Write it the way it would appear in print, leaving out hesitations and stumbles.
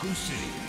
Broken City.